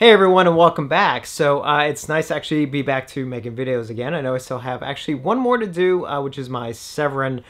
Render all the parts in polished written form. Hey everyone, and welcome back. So it's nice to actually be back to making videos again. I know I still have actually one more to do, which is my Severin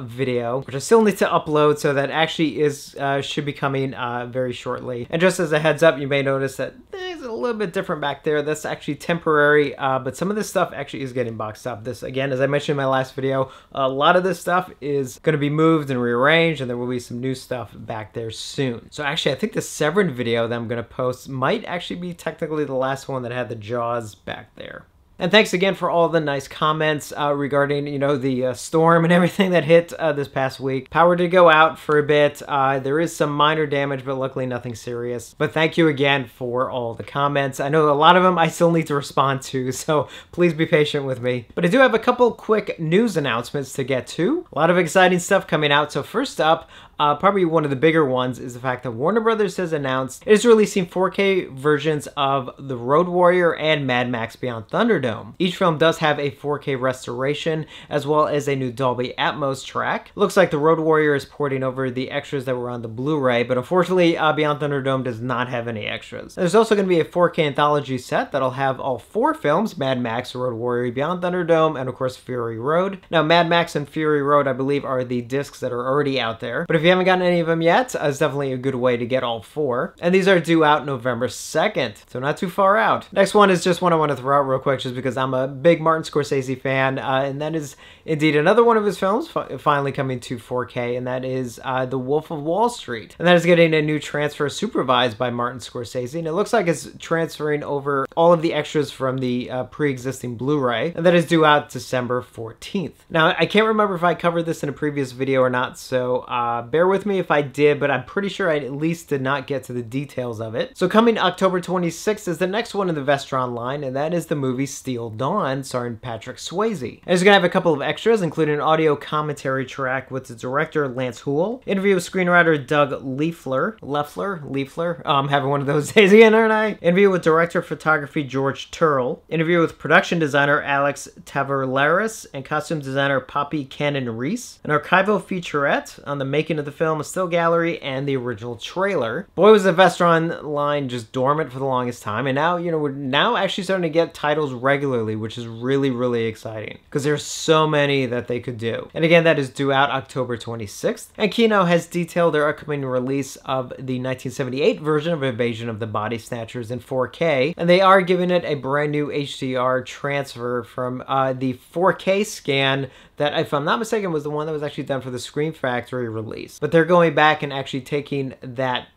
video, which I still need to upload, so that actually is should be coming very shortly. And just as a heads up, you may notice that it's a little bit different back there. That's actually temporary, but some of this stuff actually is getting boxed up. This, again, as I mentioned in my last video, a lot of this stuff is going to be moved and rearranged, and there will be some new stuff back there soon. So actually, I think the Severin video that I'm going to post might actually be technically the last one that had the jaws back there. And thanks again for all the nice comments regarding, you know, the storm and everything that hit this past week. Power did go out for a bit. There is some minor damage, but luckily nothing serious. But thank you again for all the comments. I know a lot of them I still need to respond to, so please be patient with me. But I do have a couple quick news announcements to get to. A lot of exciting stuff coming out. So first up, probably one of the bigger ones is the fact that Warner Brothers has announced it is releasing 4K versions of The Road Warrior and Mad Max Beyond Thunderdome. Each film does have a 4K restoration as well as a new Dolby Atmos track. Looks like The Road Warrior is porting over the extras that were on the Blu-ray, but unfortunately Beyond Thunderdome does not have any extras. There's also going to be a 4K anthology set that'll have all four films: Mad Max, Road Warrior, Beyond Thunderdome, and of course Fury Road. Now Mad Max and Fury Road, I believe, are the discs that are already out there, but if you haven't gotten any of them yet, it's definitely a good way to get all four. And these are due out November 2nd, so not too far out. Next one is just one I want to throw out real quick, just because I'm a big Martin Scorsese fan, and that is indeed another one of his films finally coming to 4K, and that is The Wolf of Wall Street. And that is getting a new transfer supervised by Martin Scorsese, and it looks like it's transferring over all of the extras from the pre-existing Blu-ray, and that is due out December 14th. Now, I can't remember if I covered this in a previous video or not, so bear with me if I did, but I'm pretty sure I at least did not get to the details of it. So coming October 26th is the next one in the Vestron line, and that is the movie Steel Dawn, starring Patrick Swayze. And it's going to have a couple of extras, including an audio commentary track with the director Lance Hool, interview with screenwriter Doug Leffler, I'm having one of those days again, aren't I? Interview with director of photography George Turrell, interview with production designer Alex Taverlaris and costume designer Poppy Cannon-Reese, an archival featurette on the making of the film, a still gallery, and the original trailer. Boy, was the Vestron line just dormant for the longest time, and now, you know, we're now actually starting to get titles regularly, which is really, really exciting, because there's so many that they could do. And again, that is due out October 26th, and Kino has detailed their upcoming release of the 1978 version of Invasion of the Body Snatchers in 4K, and they are giving it a brand new HDR transfer from the 4K scan that, if I'm not mistaken, was the one that was actually done for the Scream Factory release. But they're going back and actually taking that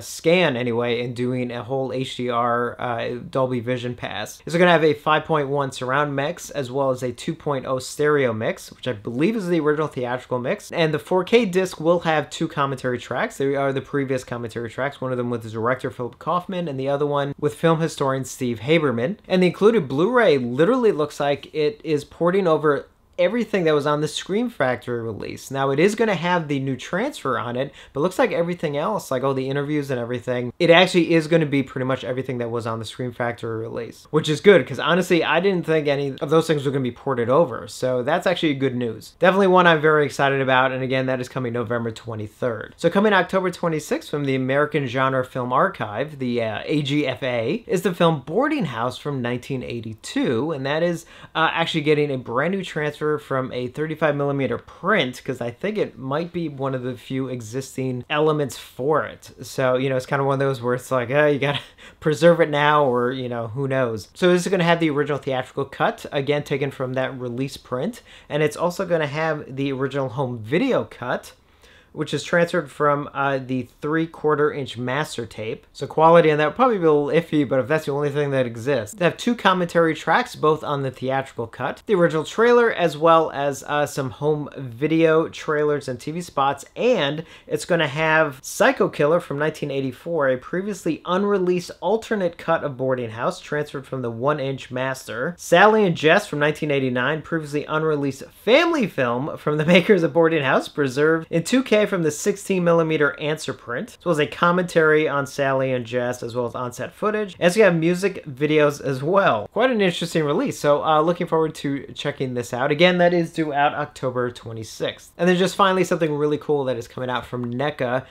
scan anyway and doing a whole HDR Dolby Vision pass. So they're going to have a 5.1 surround mix as well as a 2.0 stereo mix, which I believe is the original theatrical mix. And the 4K disc will have two commentary tracks. They are the previous commentary tracks, one of them with the director Philip Kaufman and the other one with film historian Steve Haberman. And the included Blu-ray literally looks like it is porting over everything that was on the Scream Factory release. Now it is going to have the new transfer on it, but it looks like everything else, like all the interviews and everything, it actually is going to be pretty much everything that was on the Scream Factory release, which is good, because honestly I didn't think any of those things were going to be ported over, so that's actually good news. Definitely one I'm very excited about, and again that is coming November 23rd. So coming October 26th from the American Genre Film Archive, the AGFA, is the film Boarding House from 1982, and that is actually getting a brand new transfer from a 35mm print, because I think it might be one of the few existing elements for it. So, you know, it's kind of one of those where it's like, you gotta preserve it now, or, you know, who knows. So this is going to have the original theatrical cut, again taken from that release print, and it's also going to have the original home video cut, which is transferred from the 3/4-inch master tape. So quality on that would probably be a little iffy, but if that's the only thing that exists. They have two commentary tracks, both on the theatrical cut, the original trailer, as well as some home video trailers and TV spots, and it's gonna have Psycho Killer from 1984, a previously unreleased alternate cut of Boarding House, transferred from the 1-inch master, Sally and Jess from 1989, previously unreleased family film from the makers of Boarding House, preserved in 2K away from the 16mm answer print, as well as a commentary on Sally and Jess, as well as on-set footage, as we have music videos as well. Quite an interesting release, so looking forward to checking this out. Again, that is due out October 26th. And then just finally something really cool that is coming out from NECA,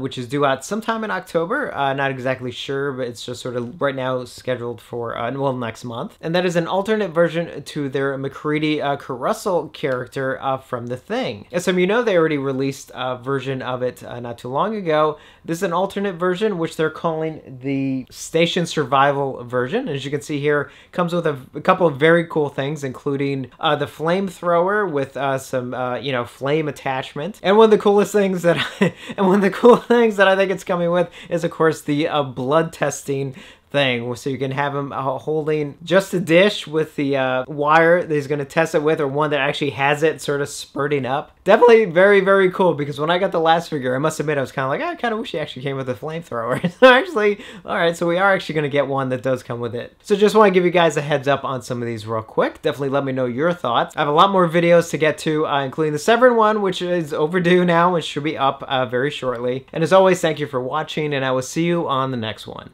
which is due out sometime in October. Not exactly sure, but it's just sort of right now scheduled for, well, next month. And that is an alternate version to their McCready Caruso character from The Thing. And so you know they already released a version of it not too long ago. This is an alternate version, which they're calling the Station Survival version. As you can see here, comes with a couple of very cool things, including the flamethrower with some, you know, flame attachment. And one of the coolest things that I think it's coming with is, of course, the blood testing thing. So you can have him holding just a dish with the wire that he's going to test it with, or one that actually has it sort of spurting up. Definitely very, very cool, because when I got the last figure, I must admit I was kind of like, oh, I kind of wish he actually came with a flamethrower. Actually, all right, so we are actually going to get one that does come with it. So just want to give you guys a heads up on some of these real quick. Definitely let me know your thoughts. I have a lot more videos to get to, including the Severin one, which is overdue now, which should be up very shortly. And as always, thank you for watching, and I will see you on the next one.